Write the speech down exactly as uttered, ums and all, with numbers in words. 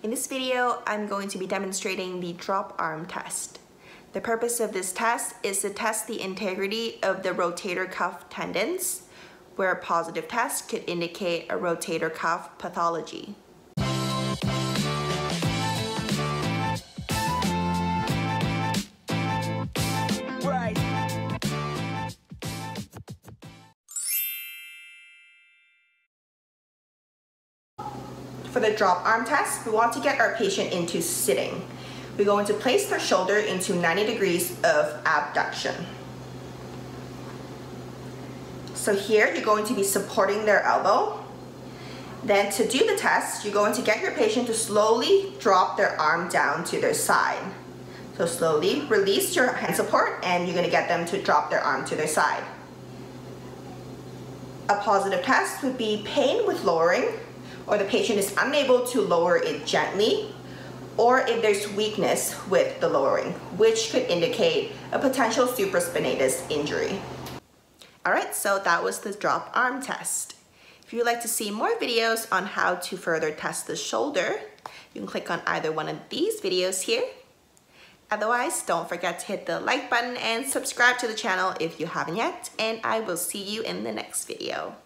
In this video, I'm going to be demonstrating the drop arm test. The purpose of this test is to test the integrity of the rotator cuff tendons, where a positive test could indicate a rotator cuff pathology. For the drop arm test, we want to get our patient into sitting. We're going to place their shoulder into ninety degrees of abduction. So here, you're going to be supporting their elbow. Then to do the test, you're going to get your patient to slowly drop their arm down to their side. So slowly release your hand support and you're going to get them to drop their arm to their side. A positive test would be pain with lowering, or the patient is unable to lower it gently, or if there's weakness with the lowering, which could indicate a potential supraspinatus injury. All right, so that was the drop arm test. If you'd like to see more videos on how to further test the shoulder, you can click on either one of these videos here. Otherwise, don't forget to hit the like button and subscribe to the channel if you haven't yet, and I will see you in the next video.